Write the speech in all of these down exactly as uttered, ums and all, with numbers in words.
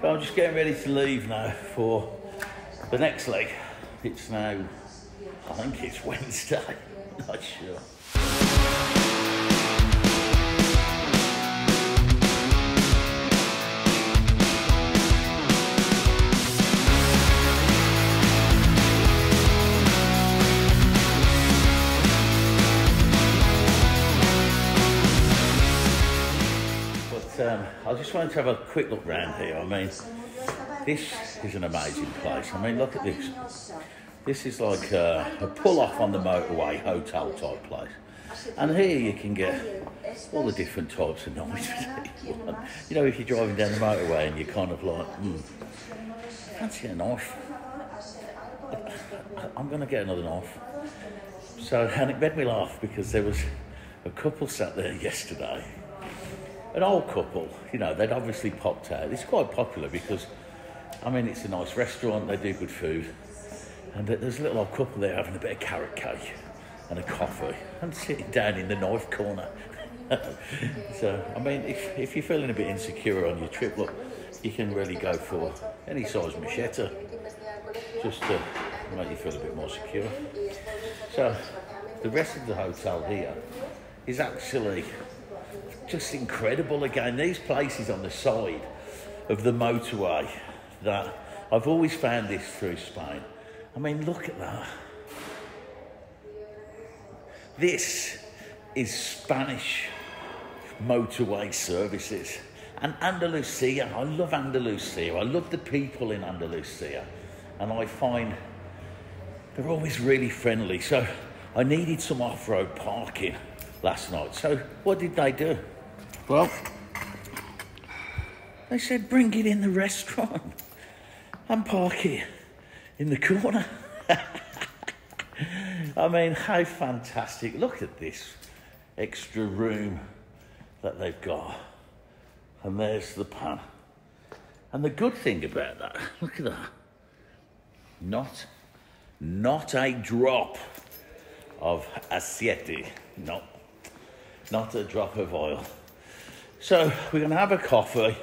But I'm just getting ready to leave now for the next leg. It's now, I think it's Wednesday, not sure. Um, I just wanted to have a quick look round here. I mean, this is an amazing place. I mean, look at this. This is like a, a pull-off on the motorway, hotel type place. And here you can get all the different types of noise. You know, if you're driving down the motorway and you're kind of like, hmm, fancy a knife. I'm going to get another knife. So, and it made me laugh because there was a couple sat there yesterday. An old couple, you know, they'd obviously popped out. It's quite popular because, I mean, it's a nice restaurant, they do good food. And there's a little old couple there having a bit of carrot cake and a coffee and sitting down in the knife corner. So, I mean, if, if you're feeling a bit insecure on your trip, look, you can really go for any size machete just to make you feel a bit more secure. So, the rest of the hotel here is actually just incredible. Again, these places on the side of the motorway, that I've always found this through Spain. I mean, look at that. This is Spanish motorway services. And Andalusia, I love Andalusia. I love the people in Andalusia. And I find they're always really friendly. So I needed some off-road parking last night. So what did they do? Well, they said bring it in the restaurant and park it in the corner. I mean, how fantastic. Look at this extra room that they've got. And there's the pan. And the good thing about that, look at that. Not, not a drop of aceite. No, not a drop of oil. So we're going to have a coffee,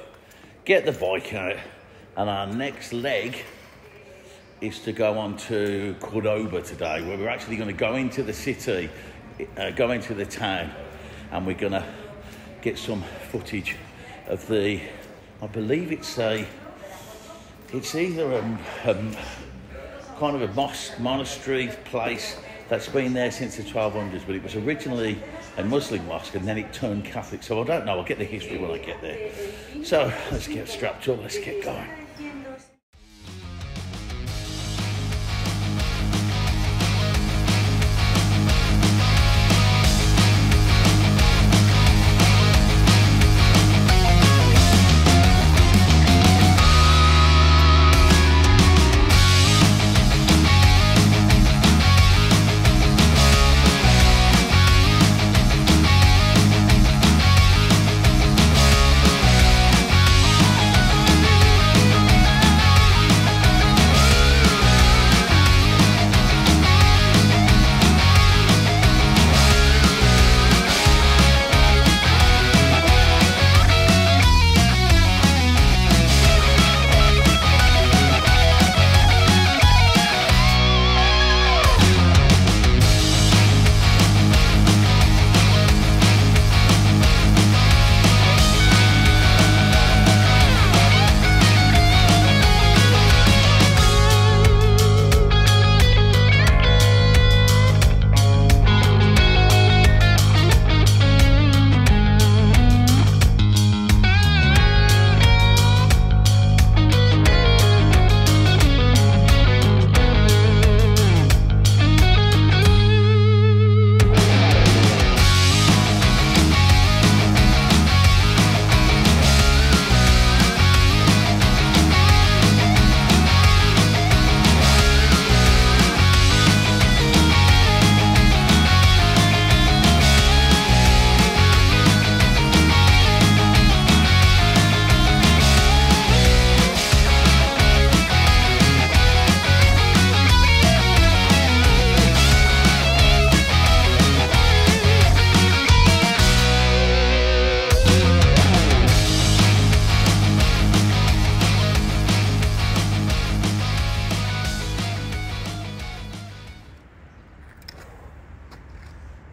get the bike out, and our next leg is to go on to Cordoba today, where we're actually going to go into the city, uh, go into the town, and we're going to get some footage of the, I believe it's a, it's either a, a kind of a mosque, monastery place that's been there since the twelve hundreds, but it was originally a Muslim mosque and then it turned Catholic. So I don't know, I'll get the history when I get there. So let's get strapped up, let's get going.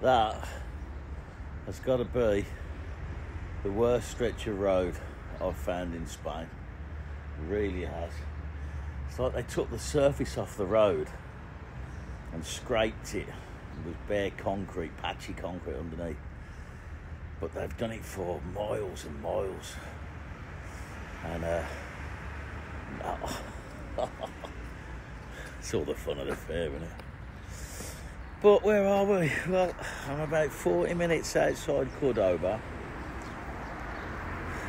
That has got to be the worst stretch of road I've found in Spain. It really has. It's like they took the surface off the road and scraped it. It was bare concrete, patchy concrete underneath. But they've done it for miles and miles. And uh, no. It's all the fun of the fair, isn't it? But where are we? Well, I'm about forty minutes outside Cordoba.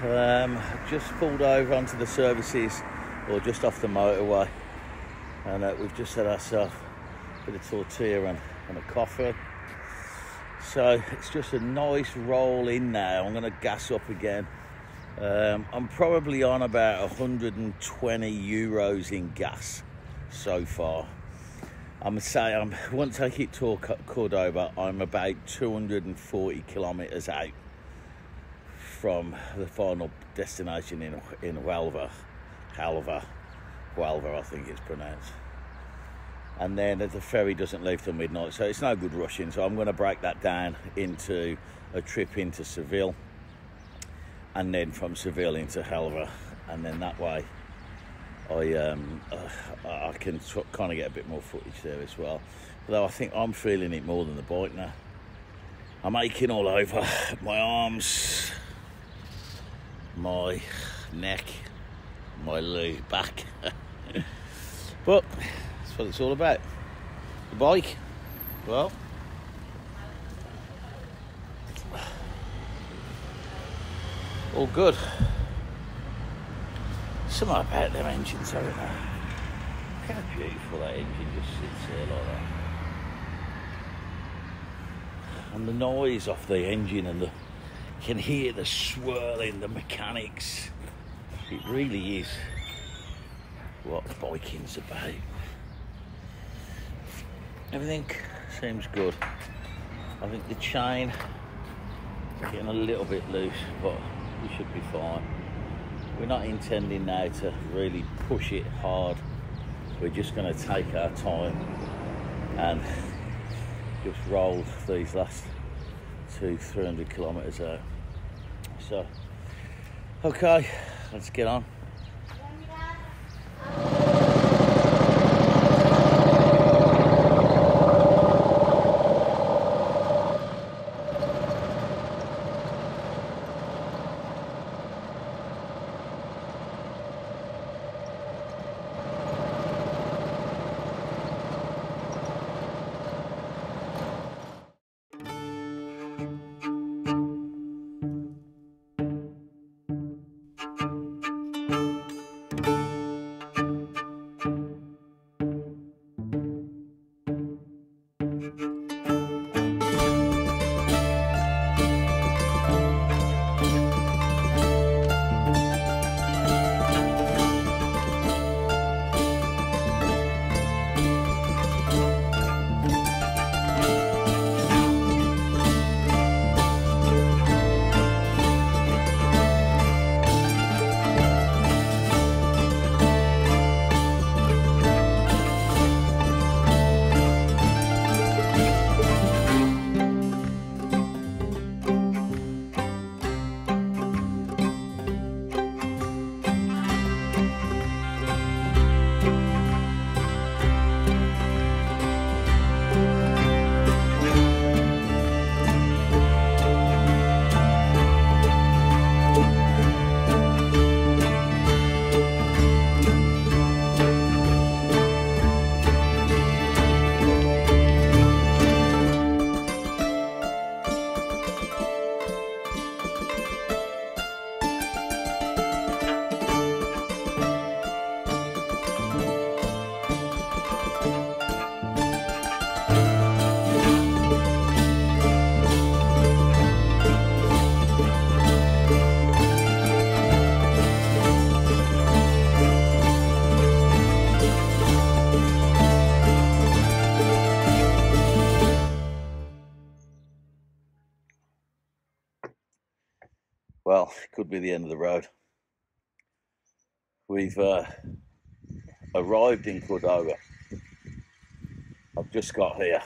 Um, just pulled over onto the services, or just off the motorway, and uh, we've just had ourselves a bit of tortilla and, and a coffee. So it's just a nice roll in now. I'm going to gas up again. Um, I'm probably on about one hundred twenty euros in gas so far. I'm say I'm once I hit Cordoba, I'm about two hundred forty kilometers out from the final destination in in Huelva, Huelva, Huelva, I think it's pronounced. And then the ferry doesn't leave till midnight, so it's no good rushing. So I'm going to break that down into a trip into Seville, and then from Seville into Huelva, and then that way I um, uh, I can kind of get a bit more footage there as well. Although I think I'm feeling it more than the bike now. I'm aching all over, my arms, my neck, my low back. But that's what it's all about. The bike, well, all good. Something about them engines, haven't they? Look how beautiful that engine just sits there like that. And the noise off the engine, and the, you can hear the swirling, the mechanics. It really is what biking's about. Everything seems good. I think the chain is getting a little bit loose, but we should be fine. We're not intending now to really push it hard. We're just going to take our time and just roll these last two, three hundred kilometres out. So, okay, let's get on. Well, it could be the end of the road. We've uh, arrived in Cordoba. I've just got here,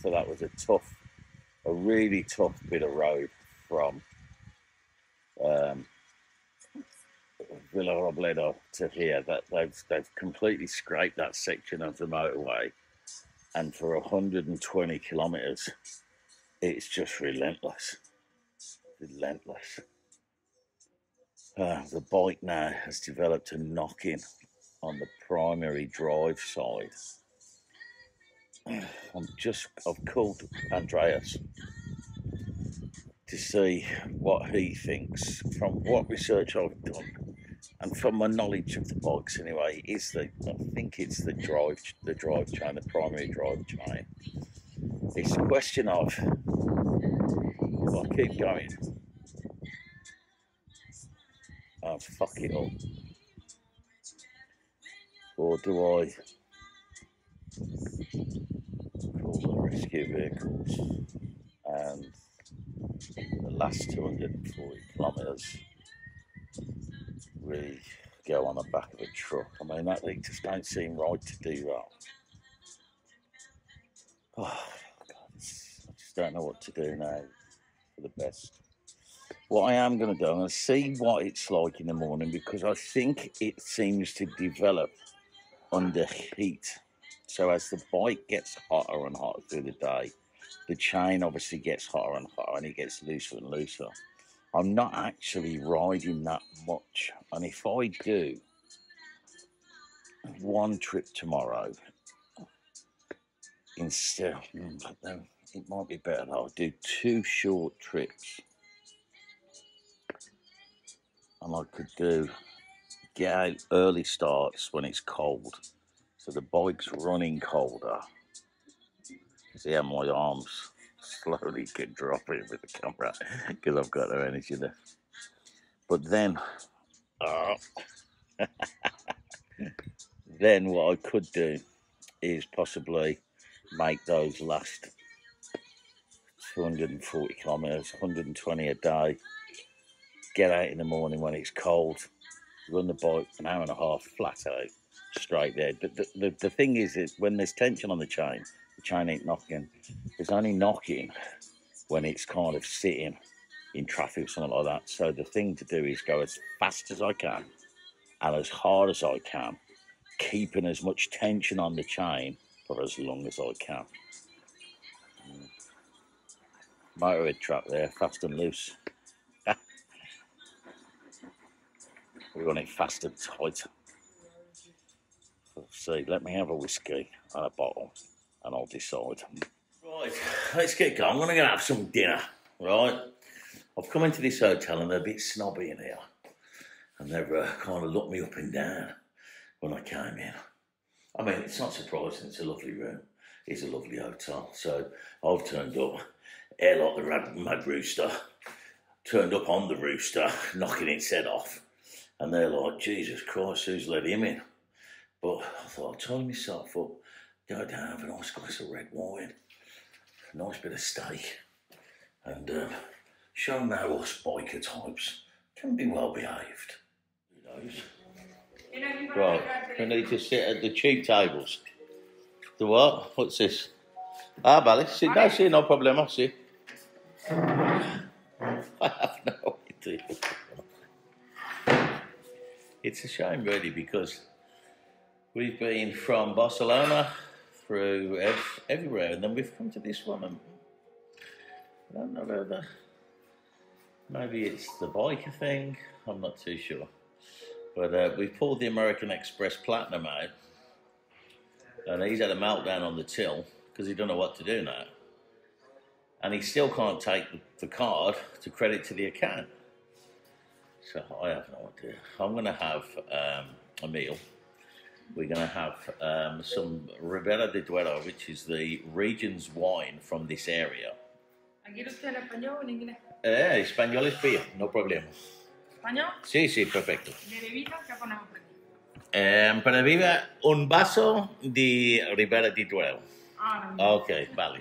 so that was a tough a really tough bit of road from um, Villa Robledo to here. That they've they've completely scraped that section of the motorway, and for one hundred twenty kilometers, it's just relentless, relentless. Uh, the bike now has developed a knock-in on the primary drive side. I'm just, I've called Andreas to see what he thinks. From what research I've done, and from my knowledge of the bikes anyway, is that I think it's the drive, the drive chain, the primary drive chain. It's a question of, well, I keep going. Oh, fuck it all. Or do I call the rescue vehicles and the last two hundred forty kilometres really go on the back of a truck? I mean, that it just don't seem right to do that. Oh, God, I just don't know what to do now for the best. What I am going to do, I'm going to see what it's like in the morning, because I think it seems to develop under heat. So as the bike gets hotter and hotter through the day, the chain obviously gets hotter and hotter, and it gets looser and looser. I'm not actually riding that much. And if I do one trip tomorrow, instead, it might be better that I do two short trips. And I could do, get out early starts when it's cold, so the bike's running colder. See how my arms slowly get dropping with the camera because I've got no energy left. But then, oh, then what I could do is possibly make those last two hundred forty kilometers, one hundred twenty a day. Get out in the morning when it's cold, run the bike an hour and a half flat out, straight there. But the, the, the thing is that when there's tension on the chain, the chain ain't knocking. It's only knocking when it's kind of sitting in traffic or something like that. So the thing to do is go as fast as I can and as hard as I can, keeping as much tension on the chain for as long as I can. Motorhead track there, fast and loose. We want it fast and tight. Let's see, let me have a whiskey and a bottle and I'll decide. Right, let's get going. I'm going to go have some dinner, right? I've come into this hotel and they're a bit snobby in here. And they've uh, kind of looked me up and down when I came in. I mean, it's not surprising, it's a lovely room. It's a lovely hotel. So I've turned up, air like the mad rooster, turned up on the rooster, knocking its head off. And they're like, Jesus Christ, who's let him in? But I thought, I'll tie myself up, go down, have a nice glass of red wine, a nice bit of steak, and um, show them how us biker types can be well behaved. Who knows? You know, right, we need to sit at the cheap tables. The what? What's this? Ah, vale, sit down, see, no problem, I see. I have no idea. It's a shame, really, because we've been from Barcelona through ev everywhere, and then we've come to this one. And I don't know whether maybe it's the biker thing. I'm not too sure. But uh, we pulled the American Express Platinum out, and he's had a meltdown on the till because he don't know what to do now, and he still can't take the card to credit to the account. So I have no idea. I'm going to have um, a meal. We're going to have um, some Ribera del Duero, which is the region's wine from this area. Eh, español es beer, no problema. ¿Español? Sí, sí, perfecto. ¿De bebida qué ponemos por aquí? Um, para bebida, un vaso de Ribera del Duero. Ah, no. Okay, vale.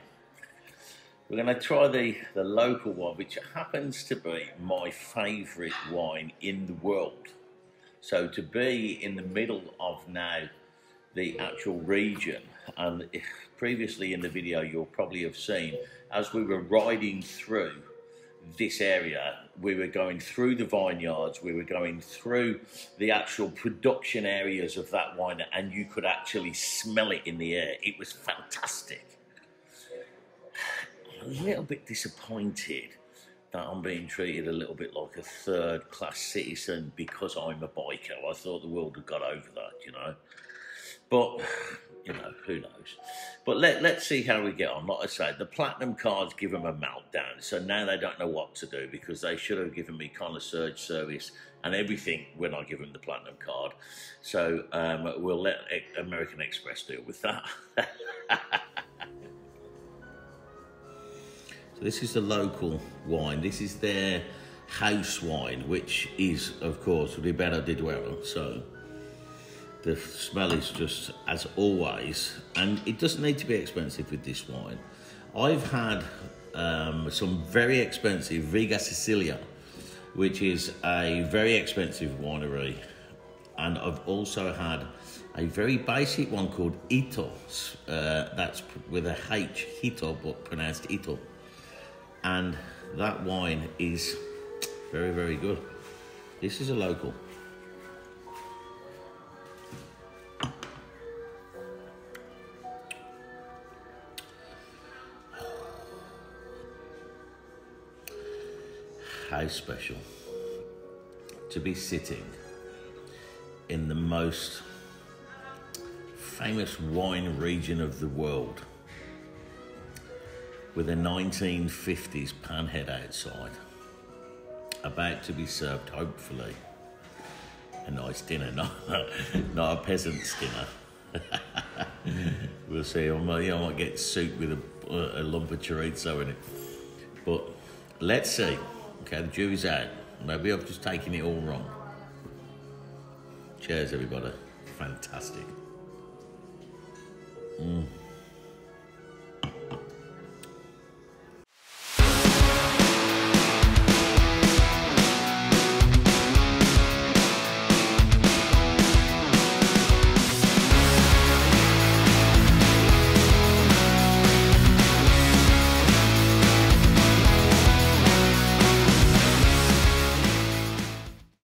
We're going to try the, the local one, which happens to be my favourite wine in the world. So to be in the middle of now the actual region. And if previously in the video you'll probably have seen, as we were riding through this area, we were going through the vineyards, we were going through the actual production areas of that wine, and you could actually smell it in the air. It was fantastic. I'm a little bit disappointed that I'm being treated a little bit like a third-class citizen because I'm a biker. I thought the world had got over that, you know. But, you know, who knows. But let, let's see how we get on. Like I say, the platinum cards give them a meltdown. So now they don't know what to do because they should have given me concierge service and everything when I give them the platinum card. So um, we'll let American Express deal with that. So this is the local wine. This is their house wine, which is, of course, Ribera del Duero. So the smell is just as always, and it doesn't need to be expensive with this wine. I've had um, some very expensive Vega Sicilia, which is a very expensive winery, and I've also had a very basic one called Itos, uh, that's with a H, Hito, but pronounced Ito, and that wine is very, very good. This is a local. How special to be sitting in the most famous wine region of the world with a nineteen fifties panhead outside, about to be served, hopefully, a nice dinner, not, not a peasant's dinner. We'll see. I might, I might get soup with a, a lump of chorizo in it, but let's see. Okay, the jury's out. Maybe I've just taken it all wrong. Cheers, everybody. Fantastic. Mm.